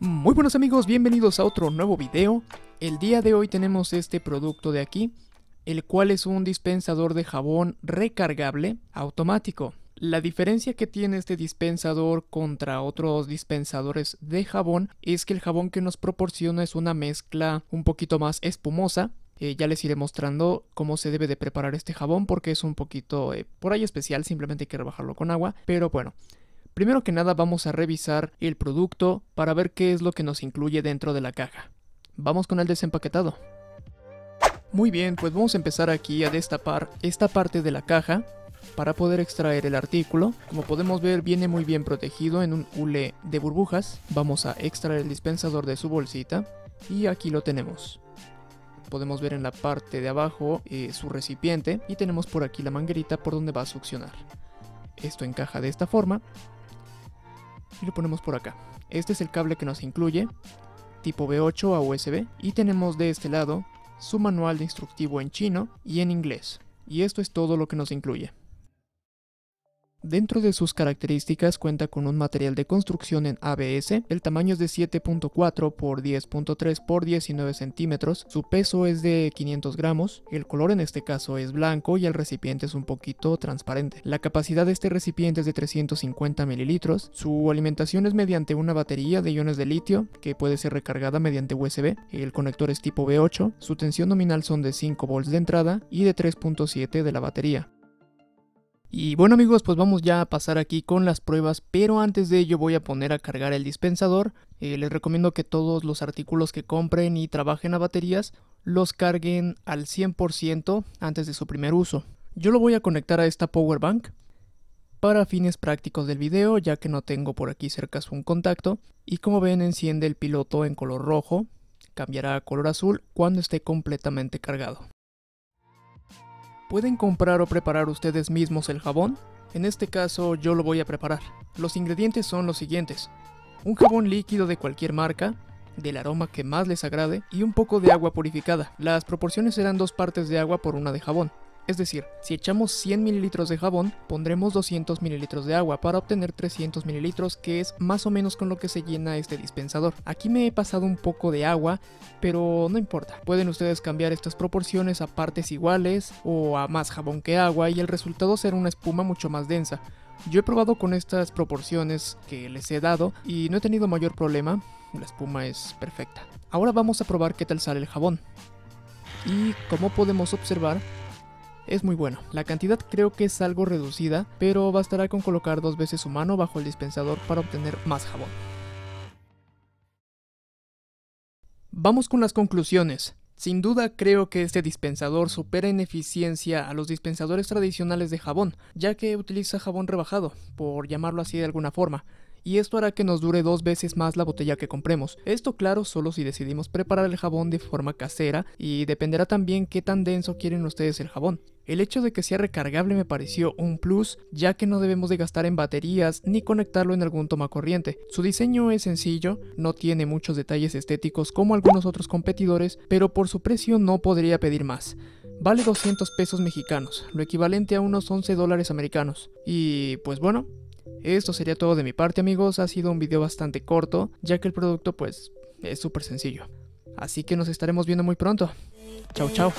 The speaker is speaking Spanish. Muy buenos amigos, bienvenidos a otro nuevo video. El día de hoy tenemos este producto de aquí, el cual es un dispensador de jabón recargable automático. La diferencia que tiene este dispensador contra otros dispensadores de jabón es que el jabón que nos proporciona es una mezcla un poquito más espumosa. Ya les iré mostrando cómo se debe de preparar este jabón porque es un poquito por ahí especial, simplemente hay que rebajarlo con agua, pero bueno. Primero que nada vamos a revisar el producto para ver qué es lo que nos incluye dentro de la caja. Vamos con el desempaquetado. Muy bien, pues vamos a empezar aquí a destapar esta parte de la caja para poder extraer el artículo. Como podemos ver, viene muy bien protegido en un hule de burbujas. Vamos a extraer el dispensador de su bolsita y aquí lo tenemos. Podemos ver en la parte de abajo su recipiente y tenemos por aquí la manguerita por donde va a succionar. Esto encaja de esta forma. Y lo ponemos por acá. Este es el cable que nos incluye, tipo B8 a USB. Y tenemos de este lado su manual de instructivo en chino y en inglés. Y esto es todo lo que nos incluye. Dentro de sus características cuenta con un material de construcción en ABS. El tamaño es de 7.4 por 10.3 por 19 centímetros. Su peso es de 500 gramos. El color en este caso es blanco y el recipiente es un poquito transparente. La capacidad de este recipiente es de 350 mililitros. Su alimentación es mediante una batería de iones de litio que puede ser recargada mediante USB. El conector es tipo B8. Su tensión nominal son de 5 volts de entrada y de 3.7 de la batería. Y bueno amigos, pues vamos ya a pasar aquí con las pruebas, pero antes de ello voy a poner a cargar el dispensador. Les recomiendo que todos los artículos que compren y trabajen a baterías los carguen al 100% antes de su primer uso. Yo lo voy a conectar a esta power bank para fines prácticos del video, ya que no tengo por aquí cerca un contacto. Y como ven, enciende el piloto en color rojo, cambiará a color azul cuando esté completamente cargado. Pueden comprar o preparar ustedes mismos el jabón, en este caso yo lo voy a preparar. Los ingredientes son los siguientes: un jabón líquido de cualquier marca, del aroma que más les agrade y un poco de agua purificada. Las proporciones serán 2 partes de agua por 1 de jabón, es decir, si echamos 100 mililitros de jabón pondremos 200 mililitros de agua para obtener 300 mililitros, que es más o menos con lo que se llena este dispensador. Aquí me he pasado un poco de agua, pero no importa, pueden ustedes cambiar estas proporciones a partes iguales o a más jabón que agua y el resultado será una espuma mucho más densa. Yo he probado con estas proporciones que les he dado y no he tenido mayor problema, la espuma es perfecta. Ahora vamos a probar qué tal sale el jabón y como podemos observar es muy bueno. La cantidad creo que es algo reducida, pero bastará con colocar 2 veces su mano bajo el dispensador para obtener más jabón. Vamos con las conclusiones. Sin duda creo que este dispensador supera en eficiencia a los dispensadores tradicionales de jabón, ya que utiliza jabón rebajado, por llamarlo así de alguna forma, y esto hará que nos dure 2 veces más la botella que compremos. Esto claro, solo si decidimos preparar el jabón de forma casera, y dependerá también qué tan denso quieren ustedes el jabón. El hecho de que sea recargable me pareció un plus, ya que no debemos de gastar en baterías ni conectarlo en algún tomacorriente. Su diseño es sencillo, no tiene muchos detalles estéticos como algunos otros competidores, pero por su precio no podría pedir más. Vale 200 pesos mexicanos, lo equivalente a unos 11 dólares americanos. Y pues bueno, esto sería todo de mi parte amigos, ha sido un video bastante corto, ya que el producto pues es súper sencillo. Así que nos estaremos viendo muy pronto. Chao, chao.